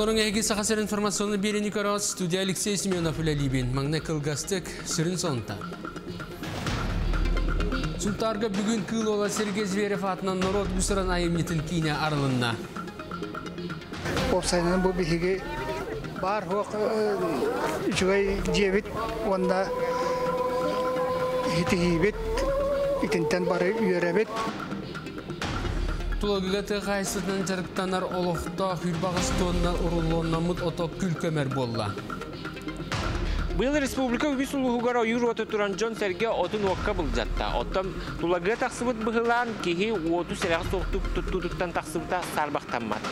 Оларың әйгесі қасар информационы берен екарауыз студия Алексей Семёнов үлі лейбен. Маңна қылғастық сүрін сонта. Сұлтарға бүгін күл ола Сергей Дверев атынан народ бұсыран айымнетін кейіне арылынна. Опсайнан бұл білігі бар хоқ жүгай дебет, онда хитігейбет, итінтен бары үйеребет. Тулогылаты қайсытнан жарықтанар олықта хүрбағыстонна ұрылонамыд отоп күл көмер болла. Бұл республика үбісін ұғығара үйір өті тұран жон сәрге отын оққа бұл жатта. Оттам тулогылы тақсымыд бұғылан кейі өті сәрәғі соқтып тұттықтан тақсымыта сарбақтанмад.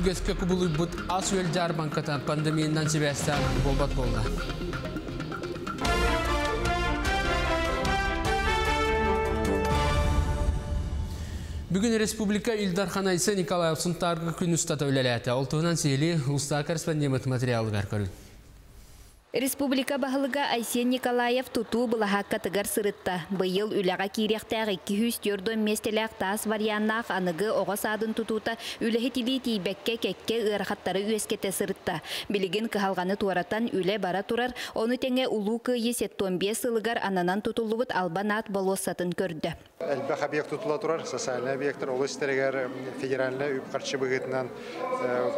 Үгескі күбілі бұд ас өл жарбанқатан пандемияндан себәстен болбат болда. Бүгін республика Ильдар Ханайцев Николаевтың тарғы күн ұстаты өлеләті. Олтығынан сейлі ұста корреспондент материалы ғарқарыл. Республика бағылыға Айсен Николаев тұту бұлағаққа тұғыр сұрытты. Бұйыл үліға кейректәғі 204 местеләқ тас варианнақ анығы оғас адын тұтуыта үлігі тілі тейбәкке кәкке ғырқаттары өскеті сұрытты. Білігін қығалғаны туараттан үлі бара тұрар, оны тәңе ұлу күйі 75 сылығар ананан тұтылуыт албанат болосатын көрді. Әлбәқ объект тұтыла тұрар, социальный объекттер, олы істерігер федеральны үпқартшы бұғытынан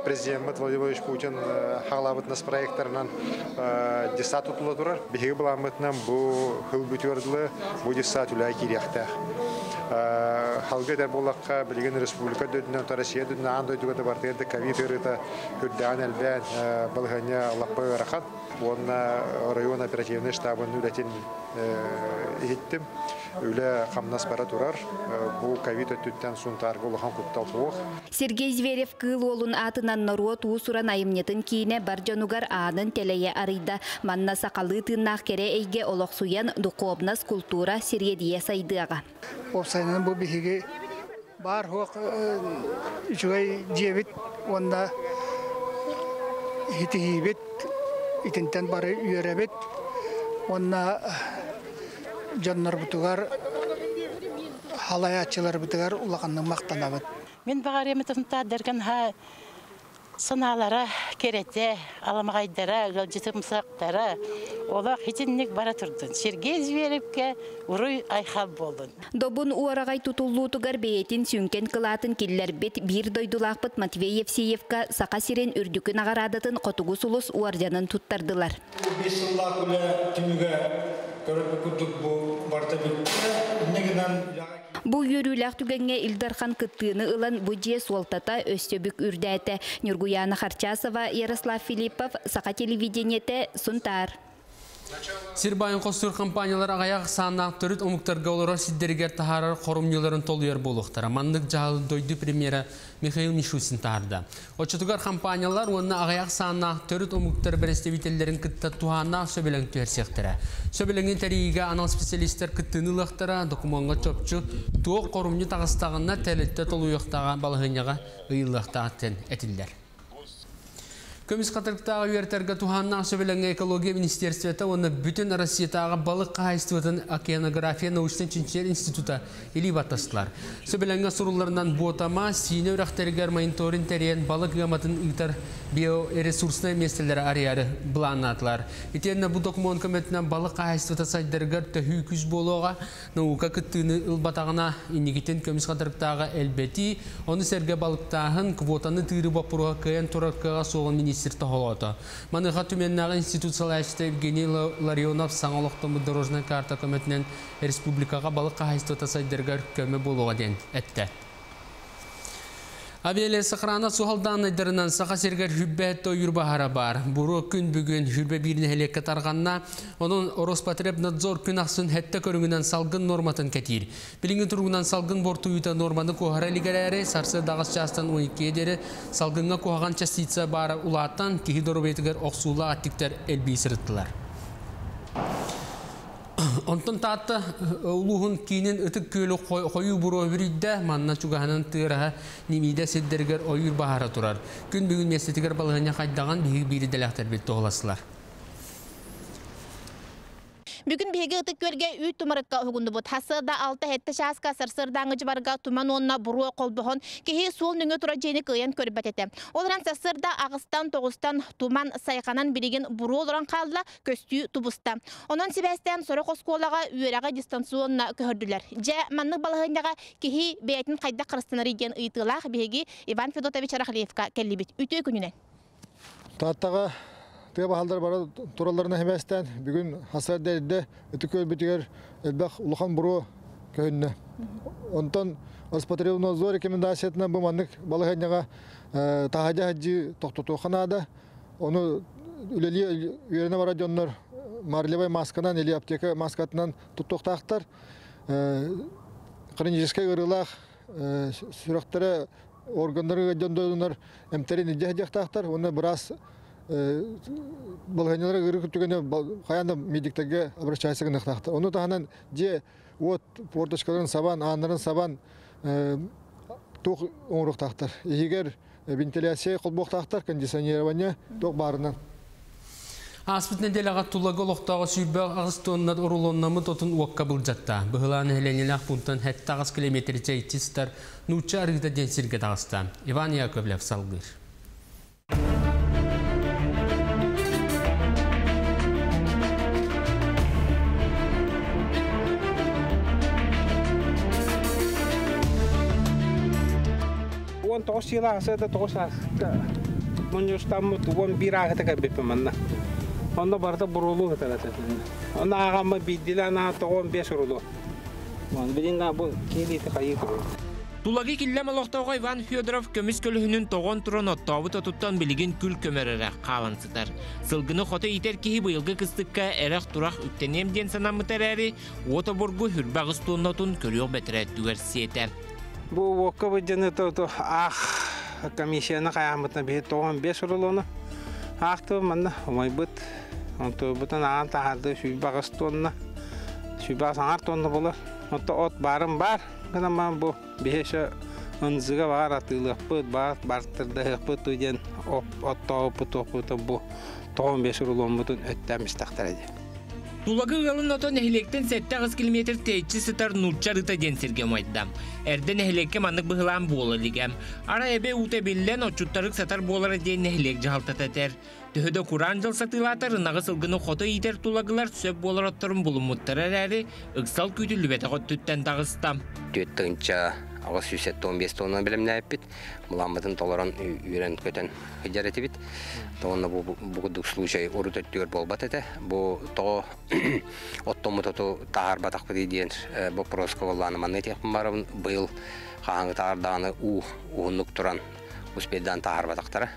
президент Владимирович Путин хағылабытнас проекторынан десат тұтыла тұрар. Бегі бұламытынан бұл хыл бүтверділі, бұл десат үлі керектәқ. Халғы дәр болаққа білген республика дөдінен, Россия дөдінен, ан дөдігіді бартығырды, ковид үріті үрдіған әлбән бұлғыны лаппай ғырақат. Оны район оперативны штабын үләтен еттім. Үлі қамнас бара тұрар, бұл ковид өттіттен сұн тарғы олыған құттал соғық. Сергей Дверев кыл олын атынан народ ұсыран айымнетін кейіне бар жануғар ағанын тәләйе арыйда. Манна сақалы тыннақ кере әйге олықсуян дұқобнас культура Сергедия сайдыға. Опсайнан бұл бігігі бар хоқ жүгай дебет, онда хитігейбет, итінтен бары үйеребет, онна жаннар бұтығар, халаятшылар бұтығар ұлағанның мақтанабыд. Мен бағар еметімта дәрген сыналары, керете, аламағайдары, ғалжетімсақтары, олақ хетеннек бара тұрдың. Сергей Дверевке ұры айқал болдың. Добын уарағай тұтылуытығар бейетін сүйінкен қылатын келілер бет бір дойдулақпыт Матвеев Сейевка сақа сирен үрдікін ағарадатын қотығы сұлыс уаржанын тұттардылар. Бұл үйірілік түгенге Ильдархан Кетины ұлан бұджие солтата өстебік үрдәті. Нюргуяна Харчасова, Ярослав Филиппов, Сақа телевидениеті сұнтар. Сирбайын қостыр компаниялар ағаяқ санақ түріт ұмықтарға олыра сиддергер тағарар қорумнелерін толуер болуқтар. Амандық жағылы дойды премьера Михаил Мишусин тағарды. Отшытығар компаниялар оны ағаяқ санақ түріт ұмықтар бірестевителерін күтті туғана сөбелің көрсектірі. Сөбеліңін тәрейіге анал специалистер күттіні лықтыра, документға чөпчі, туық қорумне тағыстағына тәлетті толу еқтаға балығыняға ұйылықтағаттен әтілдер. Көміс қатырықтағы үйертерге туғаннан сөбеліңі экология министерстветі оны бүтін Россиятағы балық қайыстығын океанография научтен чинчер института елі баттастылар. Сөбеліңі сұруларынан бұтама, сиіне өрақтергер майынторин терен балық ғаматын ұйтар биоресурсына местелері арияры бұланатылар. Етені бұл документ көметінен балық қайыстығыта сайдергер төхүй күз болуға науқа күттіні ұлбатағына инегеттен көміс қатырықтағы әлбәти, оны сәрге балықтағын квотаны түйрі бапыруға көйен тұраққыға соғын министер Маныға түменнағы институциялы әшті Евгений Ларионов саңалықтымы дорожная карта көметінен республикаға балық қайыстыта сайдергер көмі болуға ден әтті. Авиалия сақырана суғалдан айдарынан сақа сергер жүббәтті үйірбі ғара бар. Бұры күн бүгін жүрбе біріне әлекке тарғанна, оның Роспотребнадзор күн ақсын әтті көріңінен салғын норматын кәтір. Біліңін тұрғынан салғын борты үйті норманы көғара лігәрәрі, сарсы дағыз жастан 12 едері, салғынға көғаған частица бары ұлаттан кейі дорубетігер оқсулы аттіктер әлбей сұрыттылар. Онтын таатты ұлығын кейінен үтік көлі қойы бұру өбірейді, манна чүгағанын тұғыраға немейді сәддергер ойыр бағара тұрар. Күн бүгін местетігер балығына қайдаған бейгі бейді дәләқтер бетті оласылар. Бүгін бегеті көрге үй тұмырытқа ұғынды бұд. Хасыда алты әтті шасқа сырсырдаңы жбарға тұман онына бұруы қолбығын кейі сол нүңі тұра жені көйен көрбәтеті. Оларан сырда ағыстан тоғыстан тұман сайқанан береген бұруы оларан қалдыла көсті тұбыста. Онан себәстен сұрық осколаға үйераға дистанционына көрділер. Жә манның балығындаға кейі бәйтін қайда қырыстыныр еген ұйтылақ беге Иван Федотович Арахлиевқа кәлебет. Үті өкінінен. Таттаға тұйабахалдар бара тұраларына хемәстен бүгін хасар дәрді үті көл бітігер әлбәқ ұлықан бұруы көйінні. Онтан Аспатрилуна зор рекомендациятына бұл манның балығындаға тағадя-хаджи тоқтытуқанады. Оны үлелі үйеріне барадионлар марлевай масканан или аптека маскатынан тұттоқтақтар. Хроническай ғырылақ сұрақтары органдары ғадиондойдыңдар әмтерін ежеқтақтар. Оны біраз балғанелары ғыры күттігіне қаянда медиктаге обращайсы ғынықтақтар. Оны тағынан де от порточкаларын сабан, аңдарын сабан тоқ оңырықтақтар. Егер вентиляция қолбоқтақтар кондиционирование тоқ барынан. Аспыт неделяға тұлағы ұлықтағы сүйбі ағыстығыннад ұрылоннамы тұтын ұлыққа бұл жатта. Бұғыланы әленелі ақпұнтан әттағыз километрі жәйтістар нұтша арғыда денсерге тағыста. Иван Яковлев салғыр. Он тоғыз елі ағысыда тоғыз ағысыда. Мұн үштамыд он бір ағыда көбепім анна. Onda barda burulu hatırlatır. Onda ağamı bildiler, na toğum beş burulu. Onu bilinga bu kilidi kayık. Tulağı killeme loqtağa Ivan Fyodorov kömüs kölühünün toğon turunu tabut tuttan bilgin kül kömererek qalantıdır. Sılgını xota iter ki bu yılgı kıstıkka erek turaq üttenem den sanamı tereri, otoburgu hürbağız tonotun körüyoq betere düversiyete. Bu vokka bu jenito to ah komisyonu qayamatna bir toğum beş burulunu. Ахто манна умайбыт. Онто бутан аанта харды шуйбагастонна. Шуйбасангартонна болар. Онто от барым бар. Гана ман бу беше ынзыга бар атылыппыт бар бартырда хыппыт уйден отто путопуто бу 15 рулон бутун өттәмис тактарыды. Тулагы ялын отон эхлектен 7 километр течи сытар нурчарыта денсерге майдам. Эрден эхлекке маннык быгылан болы лигем. Ара эбе уте биллен отчуттарык сатар болара дейін эхлек жалтататер. Төхөдө куран жыл сатылатар, нағы сылгыны хото итер тулагылар сөп болараттарын булымуттарар әрі, ыксал күйтілі бәті қоттүттен тағыстам. Төттіңча ағыз 115 тонна біліміне әппет, мұламбатын толаран үйрен көтен хыджар әтіпет. Тоғында бұғыдық случай ұры төттігер болбат әті. Бұ тоғы оттому тұту тағар батақпыды дейін бұ просковаланы манны текпін барымын бұйыл қағаңы тағардағаны ұғынлық тұран ұспеддан тағар батақтары.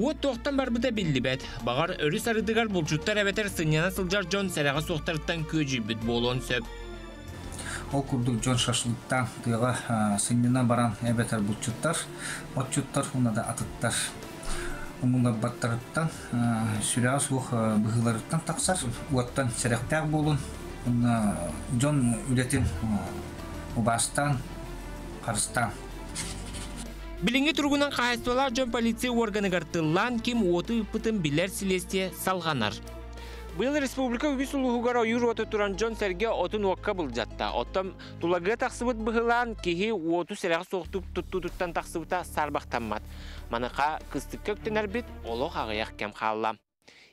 От тоқтан барбыда білді бәд. Бағар өрі сарыдығар бұлчуттар әбәтер сыңяна сылжар жон сәраға соқтарыттан көжі бүт болуын сөп. Ол күрдік жон шашылыттан тұйға сыңяна баран әбәтер бұлчуттар, отчуттар, онада атыттар. Онында баттарыттан, сүрәға суық бұғыларыттан тақсар. Оттан сәрақтәк болуын, жон үлетін ұбастан, қарыстан. Билинге тургунан кайыстылар жөн полиция органы картылан ким оты пытын билер силесте салганар. Быйыл республика үгіс улуғугар ойыр оты туран жөн сәрге отын уаққа бұл жатта. Оттам тулагы тақсыбыт бұғылан кейі оту сәрәғі соқтып тұттан тақсыбыта сарбақтанмад. Манықа кыстық көктенер бет олық ағыяқ кем қалла.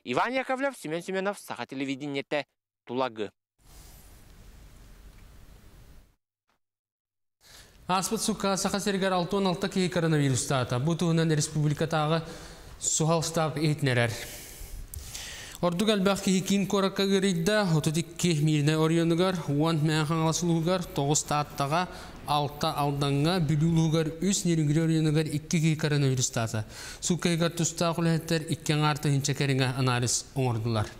Иван Яковлев, Семен Семенов, Саха телевидениеті, Тулагы. Аспыт суқа сақа сергер 6-16 кей коронавируста ата. Бұтығынан республикатағы суғал стап етінерер. Ордуг әлбәқ кей кейін қораққа көрейді, 32 миріне орионығар, 1 мән қаңаласылығығар, 9 таттаға, 6 алданға, бүлілуғығар, 3 нерігер орионығар, 2 кей коронавируста ата. Суқа егар тұста құләттер, 2 арты хенчекеріңе анализ оңырдылар.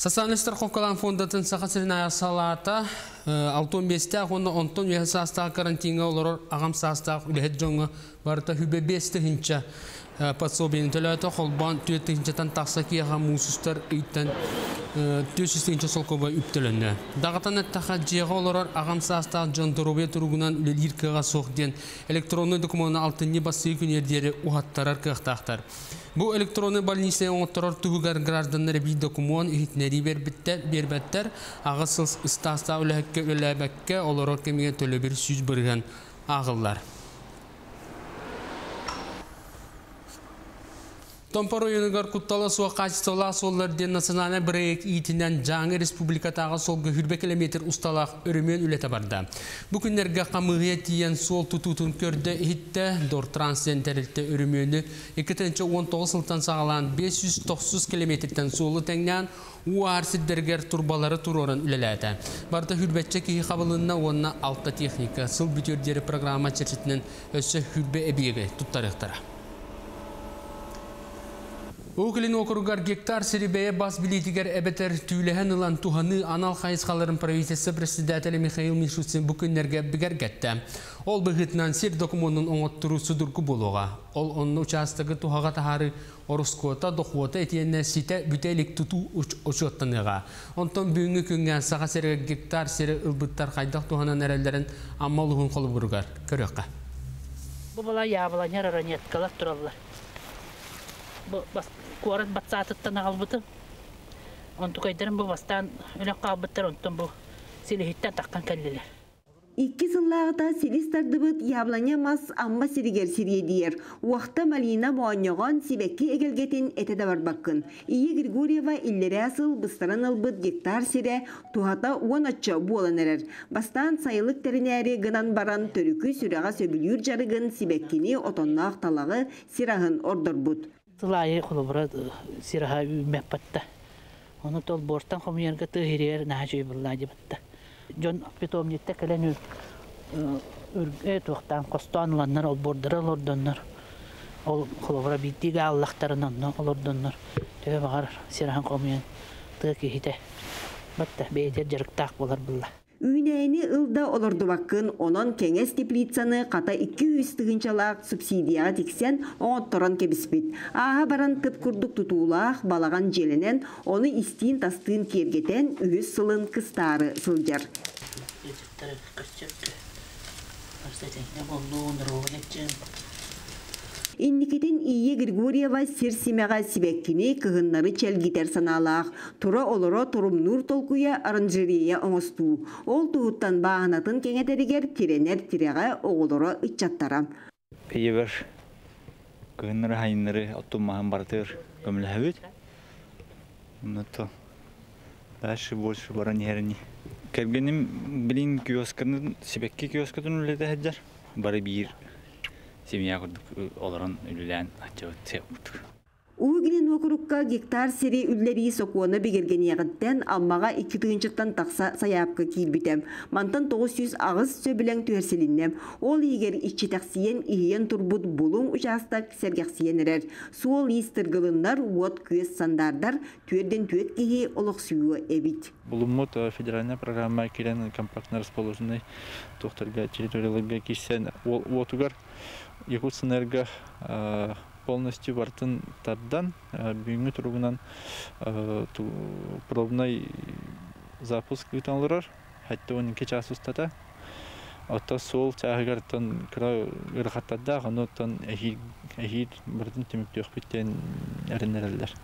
Сасаныстар Ховкалан фондатын сақасырын аясалата 6-15-те ақонда 10-10 астағы карантинға олар ағамса астағы үлет жоңы Барта хубебестегинча подсобин телята холбан тюетегинчатан тахсакиеха мусустар иттен тюсистегинча солкова үптеленне. Дагатанет тахаджиега олорар агамсаста жандоробе туругунан үлелиркега сохден электронный документны алтынни бассы күнердери ухаттарар кыхтахтар. Бу электронный больнице оңоттарар түгігер гражданнары бей документ ихитнери бербеттер ағысылс ұстаса үләкке үләбәкке оларар кемеге төлөбір сүйіз бірген ағылар. Томпар ойынығар құтталы суа қачыстыла соллардың национальный бірейік етінен жаңы республикатағы солғы хүрбе километр ұсталақ үрімен үлеті барды. Бүкіндерге қамығия тиен сол тұтутын көрді хитті Дортранс-Центерілті үрімені 2-19 сылтан сағалан 590 километртен солы тәңнен уарсиддергер турбалары турорын үлеләді. Барда хүрбетчі кейі қабылынна онына алта техника сыл бүтердері программа чертетінің өсі хүрбе әбегі тұттарықтары. Өкілін округар гектар сирибея бас билетігер әбетер түйліген ұлан туғаны анал қайысқаларын правительсі президентелі Михаил Мишуцин бүкіндерге бігергетті. Ол бұғытынан сир документын оңаттыру судырғы болуға. Ол оның участығы туғаға тағары орыскота, доқуата етенне сите бүтелік тұту ұшыттыныға. Онтан бүгінгі күнген саға сирге гектар сирі ұлбыттар қайдақ туғанан әрелдерін амалығын қолы бұрғар. Көріққа. Бұбыла ябыла Куарат бацатыттан албыты. Он тукайдарын бұл бастан үлі қалбыттар, онтан бұл селихиттен таққан кәлілі. Икки сыллағыда селистарды бұд ябланя мас амба сиригер сиргедер. Уақта малина муаннеған себекке әгелгетін әтеді бар баққын. Ие Григорьева иллері асыл бұстаран албыт гектар сире туғата уан атча болан әрір. Бастан сайылық тәрінәрі ғынан баран түрікі сүраға сөбілер жарығын себеккені отонна ақталағы сирағын ордар бұд. Сылайы құлыбыра сираға үймәк бәтті. Оны тол борттан қомиянға тұғырер нәжей бұлла де бәтті. Жон питомнетті кәлен үрге тұқтан қостаныланнар, ол бордыры лордоннар. Ол құлыбыра бейттігі аллақтарынан лордоннар. Төбе бағар сираған қомиян тұғы кейте бәтті бейтер жарықтақ болар бұлла. Үйнәйіні ұлда оларды баққын, онын кәңес теплицаны қата 200-тігіншалақ субсидияға тексен оңыттыран кебіспет. Аға баран кіп күрдік тұтуылақ балаған желінен, оны істейін тастығын кергетен үйіз сылын қыстары сылдар. Инникетін Ие Григорьева серсемеға себәккіне кығыннары чәлгетер саналақ. Тұра олыра тұрым нұр толкуя аранжерея оңысту. Ол тұғыттан бағанатын кенетерігер теренер тереға оғылыра үтчаттара. Пейе бір кығыннары хайыннары оттумаған бартыр көмілі әует. Ұнатты. Дәші большы баран еріне. Кәргенім білін киоскының себәкке киоскының үледі әддер. Бары бейір. Семья оларын үлілән атчауыт сеуқтыр. Уғыгінен оқырыққа гектар сері үлілері соқуаны бігерген еғіттен аммаға 2-тығыншықтан тақса саяпқы келбітем. Мантан 900 ағыз сөбілен түйерселіннем. Ол егер ішчі тәқсиен иен тұрбұд бұлың ұшастақ сәргәқсиен әрер. Суол естіргілінлар уот көз сандардар түйерден түйет кейі олық сүйуі әбіт. Бұлыммот федеральная программа келен компактна расположенный тоқтарға территорияларға кешсен уотуғар. Якутсэнерго полностью вартын тардан, бүйінгі тұрғынан пробный запуск үтанлырар, әтті оның кеч асустата. Отта сол тәғығыртын күрай ғырғаттада, ғаноттан әйір бірдің темікті өқпеттен әрінерелдер.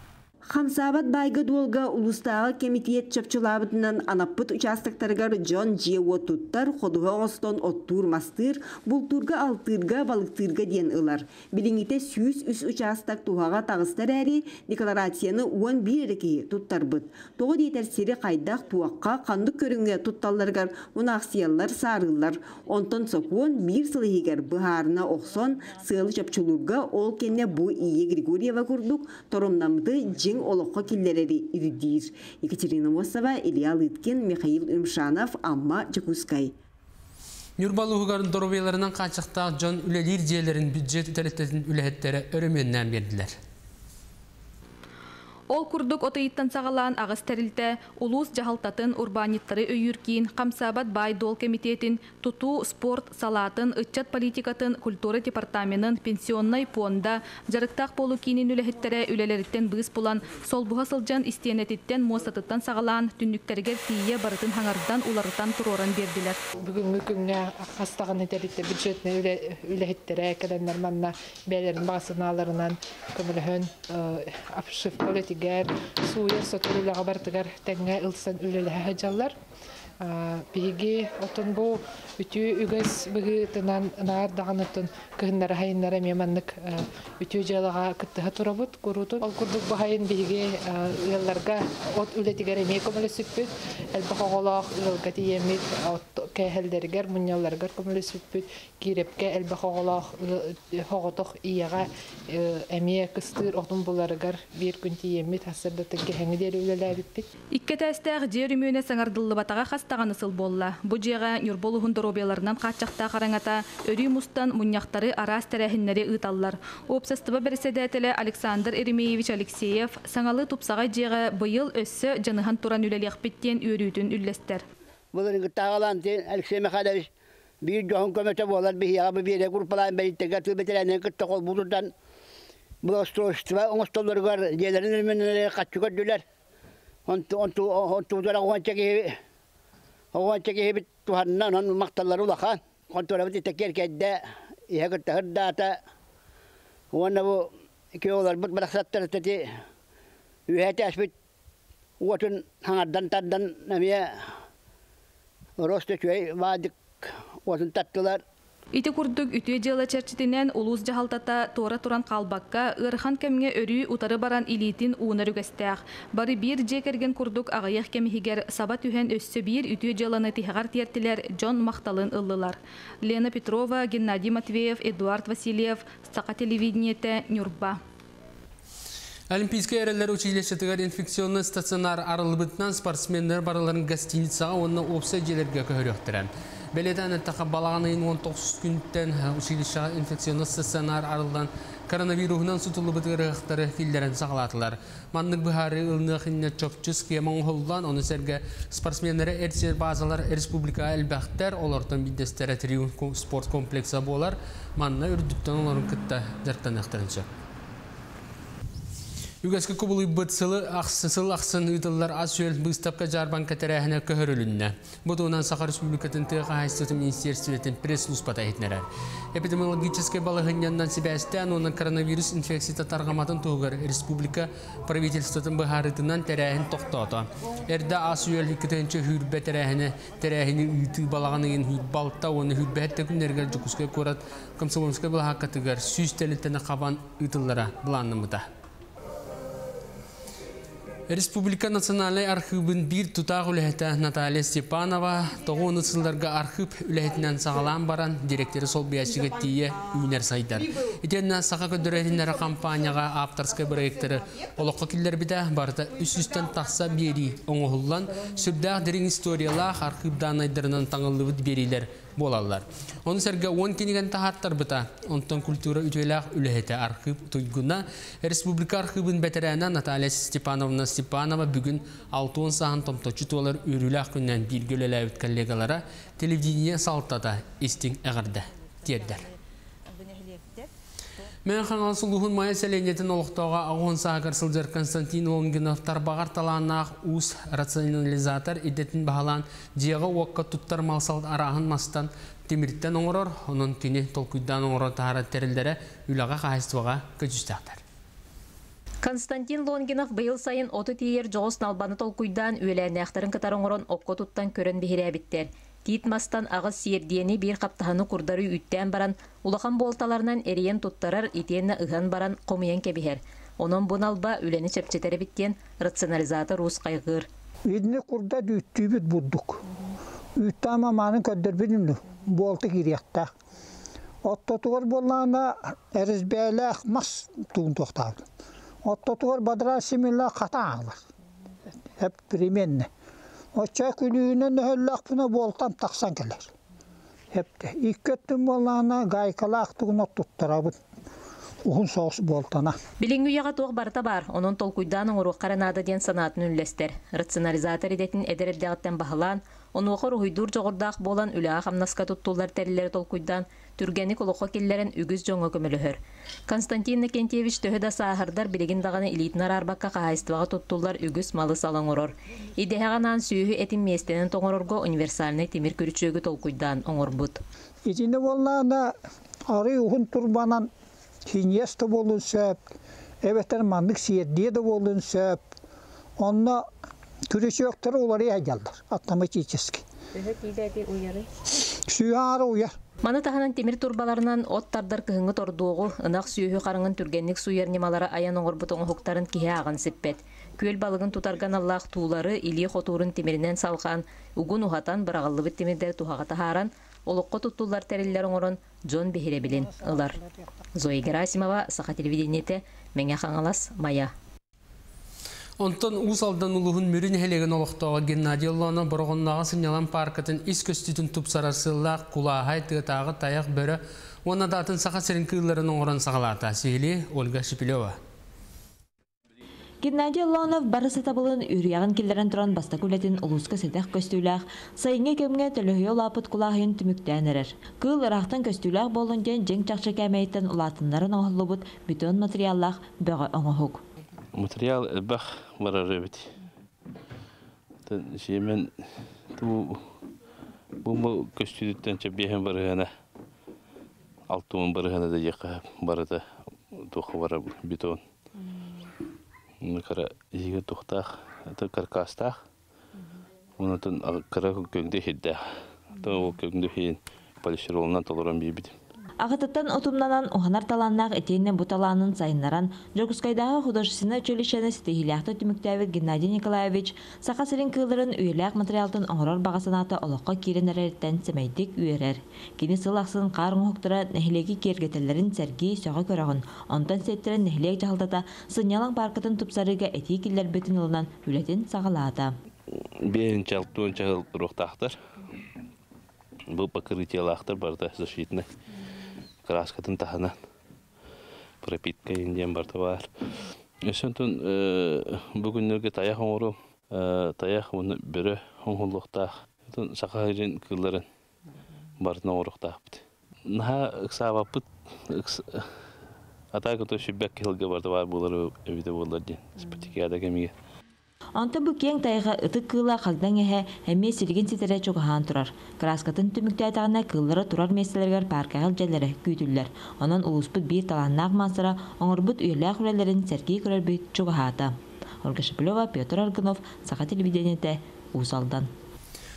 Хамсабат байгыд олға ұлыстағы комитет чапчылабытынан анаппыт участықтарғар жон жеуі тұттар қодуға оңыстон оттуыр мастыр, бұлтырға алтырға балықтырға ден ұлар. Біліңгіте сүйіз үс участық тұғаға тағыстар әрі декларацияны 11 рекейі тұттар бұд. Тоғы дейтерсері қайдақ туаққа қандық көріңге тұтталарғар мұнақсиялар сарғылар. Онтан соқуын бір сылығығар бұхарына оқсон сылы чапчылурға ол кенне бұ Ие Григорьева күрдік торымнамды жен олыққа келдерері үрдейір. Екатерина Мосава, Илья Литкен, Михаил Имшанов, Амма Чекускай. Нюрбалығығарын дорубеларынан қачықтағы жан үлелер жерлерін бюджет үтелеттетін үлеттері өріменнен берділер. Ол курдук отыйттан сағалан ағыз тәрілті, улус жағалтатын урбаниттары өйіркейін, Қамсабат бай дол комитетін, туту, спорт, салатын, ұтчат политикатын, культура департаментын, пенсионнай понда, жарықтақ болу кейінен үләхеттері үләлеріттен бұғыз болан, сол бұға сылжан истенететтен мосатыттан сағалан, түнніктерге тие барытын хаңардан уларытан тұрорын берділер. Бүгін мүкімне қастағын етелікті бюджетіне үләхеттері әкелемдер манна бәлерін бағасыналарынан көміліхін апшыф полит гер суер сатурила габартгер тенге илсан улеле хаджаллар биги отонбо үтү үгес биги тенан наардагынтын кыгнар хайнар меманник үтү жалага кытта турабут куруту ал курдук бахайн биги ялларга от үлетигер мекомле сүппүт элбахагалах илгатие мек от кехелдергер мунялларга комле сүппүт кирепке элбахагалах хоготох ийага эмие кыстыр отун буларгар бир күнтие мет хасырдык кехеңдер үлелебит иккетастаг жерүмүнө саңардылы батага тағаны сыл болла. Бұжеға Нюрболу ғындаробияларынан қатшақта қараңата өрі мұстан мұнияқтары арас тәрәхінлері ұйталылар. Опсастыба бірседетілі Александр Еремеевич Алексеев саңалы тұпсаға жеға бұйыл өссі жаныған тұран үлелек беттен өрійтін үллестер. Бұларыңғы тағалан тен Алексей Мехадович бүйір жоғын көмесі болар бейіға бейіре құрпалайын бәліттегі түбетеләнен күтті қол бұлырдан бұл остройшыва оңыстолырғар желерін үрменлері қатшы көрділер. Онтуғ وأنا أقول لك أن أنا أقول لك أن أنا أقول لك أن أنا أقول لك أن أنا أقول لك أن أنا أقول لك أن أنا أقول لك Ити курдук үтүе жылы чәрчетінен улус жағалтата тора туран қалбаққа ұрхан кәмге өрі ұтары баран илетін уынар үгістәқ. Бары бір жекерген курдук ағайық кәмігер сабат үйен өссі бір үтүе жылыны тихағар тиеттілер Джон Мақталын ұлылар. Лена Петрова, Геннадий Матвеев, Эдуард Васильев, Стақа телевидениеті, Нюрба. Олимпийская эрелер училищетігер инфекционный стационар арылбытынан спортсменлер барыларын гостиницаға онына опса желерге көріқтірі. Беледәні тақабалағанын 19 күндтен училищаға инфекционный стационар арылдан коронавирусынан сұтылыбытығыр ғықтары филдерін сағалатылар. Манның бұхары үліні қинне чөпчіз кеман ұлдан оны сәрге спортсменлері әрсер базалар республика әлбәқтер олардың биддестері триу спорт комплекса болар. Манна үрдіптен оларын күтті жәрттен әқтірінші. Югасқа көбілі бұтсылы ақсын ұйтылылар аз сөйел бұстапқа жарбан кәтірәхіне көхірілінне. Бұты онан Сақар Республикатын тұйға хайстыты министерствілетін пресс-лус бата етінері. Эпидемиологической балығыннандан себәстен оның коронавирус инфекцията тарғаматын тұғығыр республика правительстватын бұғарытынан тәрәхін тоқтауды. Әрді аз сөйел үкітінші хүрбе тәрәхіні үйті балағының балықта оны хүрбе әтті күндерге жүкіске көрат Комсомольская балағақатығыр сүйіз тәліттені қабан ұйтылылара бұланымыда. Республика национальный архивын бир тутақ үләйті Наталья Степанова, тоғы ұнысылдарға архив үләйтінен сағалан баран директері сол бияшығы тие үйінер сайдар. Етенна сақа көдірәтіндері кампанияға авторскай проектері олыққа келдер біде барыда үсістен тақса бері оңғылдан сөбдәғ дерің историялақ архивдан айдарынан таңылығыд берілер болалар. Оны сәрге 10 кенеген тағаттар бұта. Онтан культура үтеләқ үләйті архив тұйгына республика архивын бәтірәні Наталья Степановна Степанова бүгін 6-10 сағын томточы туалар өріләқ күннен біргілі ләуіт коллегалара телевидение салтада істің әғырды дердер. Мен қанған сұлығын майы сәлейнетін олықтауға ағуын сағырсылдер Константин Лонгинов тарбағар таланақ ұс рационализатор едетін бағалан жиағы оққа тұттар малсалд арағын мастан темірттен оңырыр, оның түні толкүйдан оңырыр тағара тәрілдері үліға қайыстыға көчістақтар. Константин Лонгинов быйыл сайын оты тиер жоғысын албаны толкүйдан өләне ақтарын катарын орын оққа тұттан көрін бейірі әбіттер. Титмастан ағыз сердені бір қаптағаны құрдары үйттен баран, улахан болталарынан әриен тұттарар етені ұған баран қомиян кәбігер. Оның бұн алба үләні чәпчетері біткен рационализатор ұз қайғыр. Едіне құрда дүйттей біт бұддық. Үйтті амаманың көддір білімді. Болды керекті. Оттатығыр болғана әрізбәлі ақмас туын тоқталды. Оттатығыр бадыра семелі қата ағылар. Әп пременні. Отча күнігінен өлләқпіні болтам тақсан келер. Иккеттің болағына ғайқалақтығына тұттырабын. Ухун соғыс болтана. Билингу яға тоқ барта бар, онын толкуйданың ұруқ қаранада ден санатын үлләстер. Рационализатор едетін әдерелдеғаттен бағылан, оны оқыр ұйдур жоғырдақ болан үліға қамнаска тұттулар тәрілері толкуйдан, түргені құлыққа келлерін үгіз жоңы көмілігір. Константин Накентьевич төхіда сағырдар білігін дағаны илитінар арбаққа қағайыстыға тұттулар үгіз малы салың ұрыр. Идеғанан сүйі әтім местенің тоңырырға универсалны темір көрічегі толкуйдан оңыр бұд. Идені болнағына ары ұхын тұрбанан Хиньеста болын сөп, әбәтәрмандық сиеддеді болын сөп, онына күреші өктері олары әйелдір, автоматически. Сүйары ұяр. Маны тағынан темір турбаларынан оттардар күхіңі тордуғы, ынақ сүйі қарыңын түргенлік суярнемалары аян оңырбытың ұхықтарын кеге ағын сеппет. Көл балығын тұтарған Аллах туылары илі қотуырын темірінен салған, үгін ұхатан бірағылы біттемедер тұхаға тахаран, Олыққа тұттулар тәрелілер оңырын Джон Бехеребелин ұлар. Зоя Герасимова, Сақа телевидениеті, Менге Қаңалас, Майя. Онтан ұсалдан ұлығын мүрін әлеген олықтауға Геннадий Лана бұрғынлаға сыңнялан паркатын ескөстетін тұпсарасылақ құлағай тұтағы таяқ бөрі онадатын Сақа серінкілерін оңырын сағалата. Сейлі Ольга Шипилова. Геннадий Лонгинов барысы табылын үрияғын келдерін тұран баста көлетін ұлысқа сетек көстіліғ, сайынге көмге түлігі олапыт құлағын түміктен әрір. Күл ұрақтың көстіліғ болын ден жәң чақшы кәмейтін ұлатындарын оғылы бұд бүтін материаллақ бөғі оңығық. Материал бақ барары бет. Жемен бұл көстіліктен жа бейін барығына, алтуын барығына да еқі барыда тұқы бары бүтін. Кара жиге тухтах, это каркастах. Он это кара көгде хидда. То көгде хин полиширована толорам бибит. Агаттан отумнанан уханар таланнак этенне буталанын сайыннаран жогускайдагы художественный училищене стихиляхта түмүктөбү Геннадий Николаевич сакасырын кылдырын үйлөк материалдын оңрор багасыната олокко киренереттен семейдик үйрер. Кини сылаксын карың хоктура нехилеги кергетелерин Сергей Шакокорон. Ондан сеттерин нехилег жалдата сынялаң паркатын тупсарыга этикиллер бүтүн улунан үлөтен сагалаата. Биринчи алтын чагыл руктактар. Бу покрытие лахтар барда защитный. Краскатын таханан, пропитка индиен барты бар. Өсентін бүгіндерге таяқ оңыру, таяқ оны бірі оңғылықтақ, сақағырын күллерін бартына оңырықтақ біті. Наға ұқсаба пыт, атағы төші бәк келге барды бар болары өйді болар ден, спытеке ада кәмеге. Анты бұ кең тайға ұтық кыла қағдан әхе әме селген сетері чоғаған тұрар. Краскатын түмікті айтағына кыллары тұрар меселергер паркағыл жәлері көйтілілер. Онын ұлыспыт бір таланнақ масыра оңырбыт үйлі құралерін Сергей көрер бүйт чоғағата. Ольга Шипилова, Петр Аргынов, Сақа телевидениеті, Усалдан.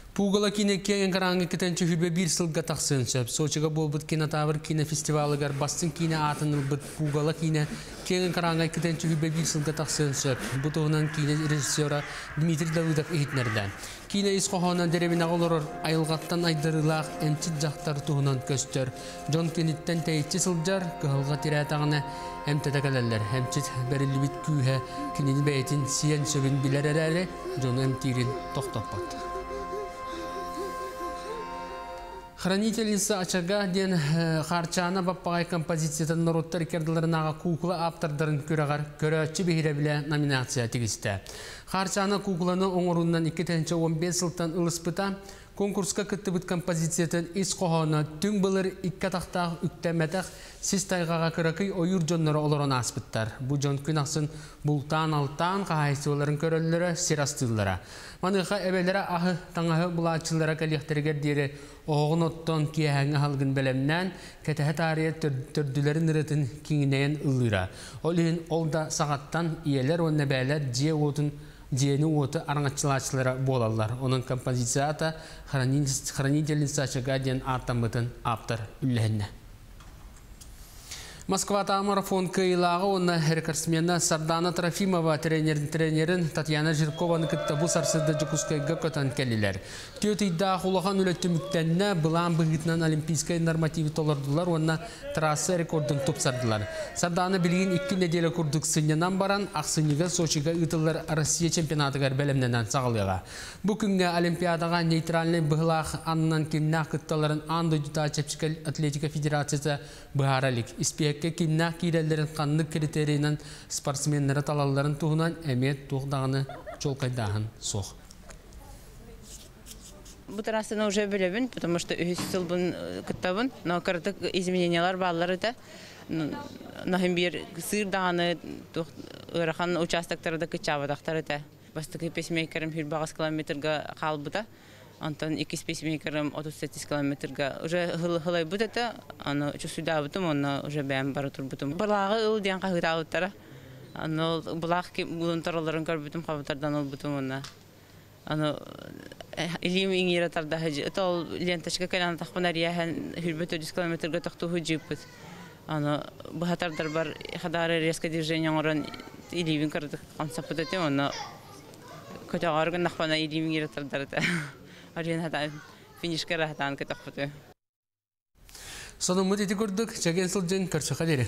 Пугала кинеке янгаранга кетенче хюбе бир сылга тахсын сөп. Сочига болбыт кинотавр кинофестивалыгар бастын кине атыныл быт пугала кине янгаранга кетенче хюбе бир сылга тахсын сөп. Бутугынан кине режиссера Дмитрий Давыдов ихтнерден. Кине исхохонан деревина олорор айылгаттан айдырылак эмчит жактар тугынан көстөр. Джон Кенниттен тейчи сылжар кыхылга тирээтагына эмтетекелелер. Эмчит берилбит күйхэ кинени бэйтин сиен сөбін билер әрәрі Джон эмтирин тоқтаппат. Хранительница очага ден харчана баппагай композициятын народтар кердаларынаға кукла автордарын көрәғар көрәтші бейрәбілі номинация тегісті. Харчана кукланы оңыруннан 2-15 сылтан ұлыспыта, конкурска күттібіт композициятын ес қоғауына түн бұлыр 2-тақтағы үктәмәтәқ сіз тайғаға көрәкей ойыр жонлары оларын аспыттар. Бұ жон күн ақсын бұлтан-алтан қағайсуыларын көрелілері серастылылары. Маныға әбелері ағы таңағы бұлачылары кәлектергер дері оғын оттон кияңі халғын бәлемнен кәтәхі тарихет түрділерін үретін кеңінен ұлыра. Олығын олда сағаттан иелер өнне бәлер жені оты арнатшылашылары болалар. Оның композицията хранительница ашыға ден артамбытын аптыр үлләнне. Москвата марафон кыйлағы онна рекордсмена Сардана Трофимова тренерін Татьяна Жиркова ныкытта бұл сарсыды жүкускайға көтан кәлілер. Төтейді құлаған өлетті мүктәнне бұлан бұғытынан олимпийскай нормативі толардылар онна трассы рекордын тұпсардылар. Сардана білген 2 неделі күрдік сынненан баран, ақсынығы Сочиға ұтылар Россия чемпионатығар бәлімненен сағылыға. Бүкінгі олимпиадаға нейтральный бұғылақ анынан кемнақ қытталарын Анды Дюта Чепшікел Атлетика Федерациясы бұғаралық. Испек Кирекке кинна кирелерин канлык критерийнен спортсменнер талаларын тугунан эмет тугдагыны чолкайдагын сох. Бу тарасына уже билебин, потому что үсел бун кыттабын, но кырдык изменениялар баллары да. Нахимбир сыр дагыны туг ырахан участоктарда кычабы дактары да. Бастыкы песмейкерим 100 километрга калбыта. Антон и кисписмейкером 30 километрга уже хылай бутата, оно чусуда бутом, оно уже бем баратур бутом. Балага улдиан кахыра утара, оно балахки булонтарларын карбутом хаватардан ол бутом оно илим ингира тардахаджи. Это ленточка калан тахпанария хен 100 километрга тахтуху джипут, оно бахатардар бар хадары резкое движение оран илим кардах ансапутате, оно котя орган нахпана илим ингира тардарата. Сону мы эти гордок, чаген солден, корчу халере.